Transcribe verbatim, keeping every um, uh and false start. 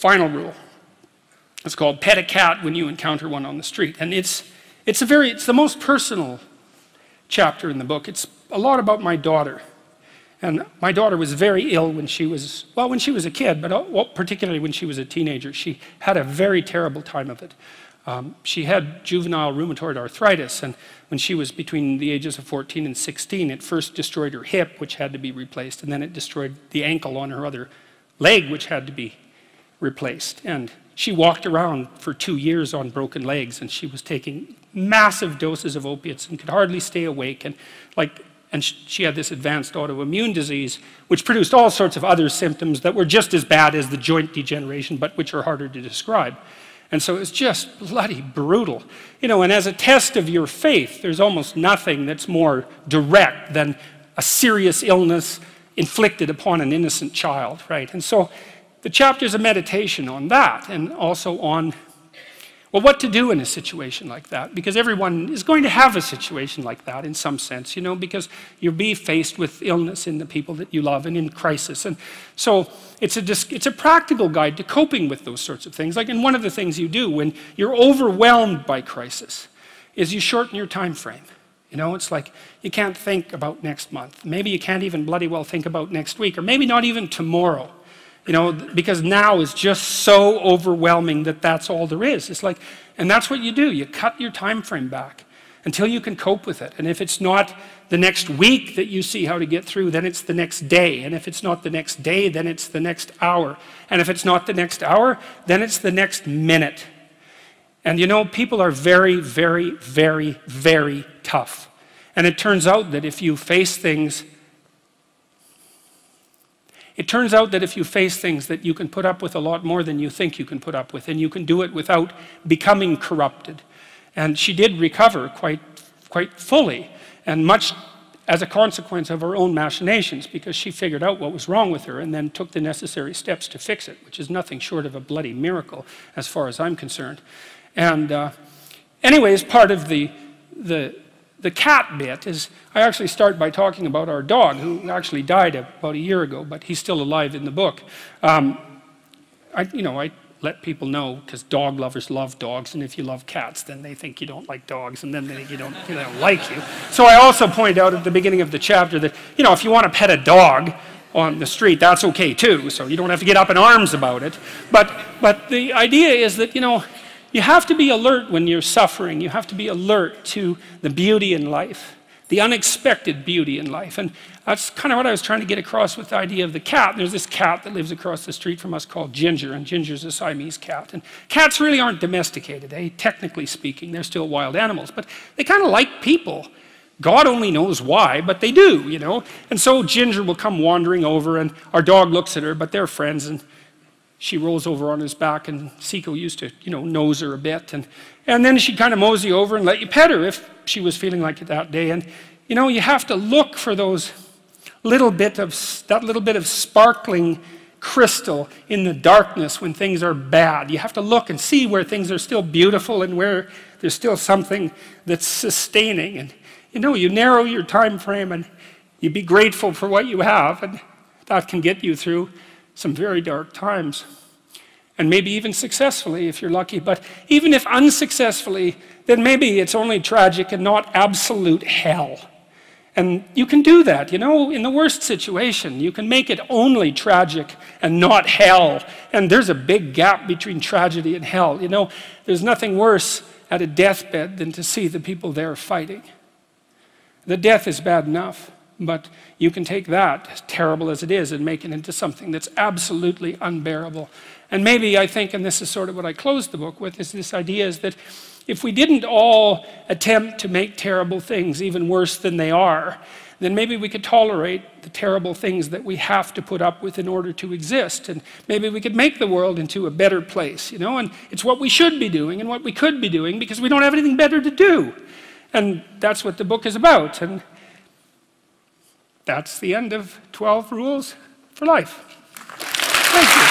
final rule. It's called pet a cat when you encounter one on the street. And it's, it's, a very, it's the most personal chapter in the book. It's a lot about my daughter. And my daughter was very ill when she was, well, when she was a kid, but well, particularly when she was a teenager. She had a very terrible time of it. Um, she had juvenile rheumatoid arthritis, and when she was between the ages of fourteen and sixteen, it first destroyed her hip, which had to be replaced, and then it destroyed the ankle on her other leg, which had to be replaced. And she walked around for two years on broken legs, and she was taking massive doses of opiates and could hardly stay awake. And like, and she had this advanced autoimmune disease, which produced all sorts of other symptoms that were just as bad as the joint degeneration, but which are harder to describe. And so it's just bloody brutal. You know, and as a test of your faith, there's almost nothing that's more direct than a serious illness inflicted upon an innocent child, right? And so the chapter's a meditation on that, and also on, well, what to do in a situation like that, because everyone is going to have a situation like that in some sense, you know, because you'll be faced with illness in the people that you love and in crisis. And so it's a, it's a practical guide to coping with those sorts of things. Like, and one of the things you do when you're overwhelmed by crisis is you shorten your time frame. You know, it's like you can't think about next month. Maybe you can't even bloody well think about next week, or maybe not even tomorrow. You know, because now is just so overwhelming that that's all there is. It's like, and that's what you do. You cut your time frame back until you can cope with it. And if it's not the next week that you see how to get through, then it's the next day. And if it's not the next day, then it's the next hour. And if it's not the next hour, then it's the next minute. And you know, people are very, very, very, very tough. And it turns out that if you face things It turns out that if you face things that you can put up with a lot more than you think you can put up with, and you can do it without becoming corrupted. And she did recover quite, quite fully, and much as a consequence of her own machinations, because she figured out what was wrong with her and then took the necessary steps to fix it, which is nothing short of a bloody miracle, as far as I'm concerned. And uh, anyways, part of the, the The cat bit is, I actually start by talking about our dog, who actually died about a year ago, but he's still alive in the book. Um, I, you know, I let people know, because dog lovers love dogs, and if you love cats, then they think you don't like dogs, and then they think you don't, they don't like you. So I also point out at the beginning of the chapter that, you know, if you want to pet a dog on the street, that's okay too, so you don't have to get up in arms about it. But, but the idea is that, you know, you have to be alert when you're suffering. You have to be alert to the beauty in life, the unexpected beauty in life. And that's kind of what I was trying to get across with the idea of the cat. There's this cat that lives across the street from us called Ginger, and Ginger's a Siamese cat. And cats really aren't domesticated, eh? Technically speaking, they're still wild animals, but they kind of like people. God only knows why, but they do, you know? And so Ginger will come wandering over, and our dog looks at her, but they're friends, and she rolls over on his back, and Seiko used to, you know, nose her a bit. And, and then she'd kind of mosey over and let you pet her if she was feeling like it that day. And, you know, you have to look for those little bit of, that little bit of sparkling crystal in the darkness when things are bad. You have to look and see where things are still beautiful and where there's still something that's sustaining. And, you know, you narrow your time frame and you be grateful for what you have, and that can get you through some very dark times, and maybe even successfully if you're lucky. But even if unsuccessfully, then maybe it's only tragic and not absolute hell. And you can do that, you know, in the worst situation. You can make it only tragic and not hell. And there's a big gap between tragedy and hell. You know, there's nothing worse at a deathbed than to see the people there fighting. The death is bad enough, but you can take that, as terrible as it is, and make it into something that's absolutely unbearable. And maybe I think, and this is sort of what I closed the book with, is this idea is that if we didn't all attempt to make terrible things even worse than they are, then maybe we could tolerate the terrible things that we have to put up with in order to exist. And maybe we could make the world into a better place, you know? And it's what we should be doing and what we could be doing, because we don't have anything better to do. And that's what the book is about. And that's the end of twelve Rules for Life. Thank you.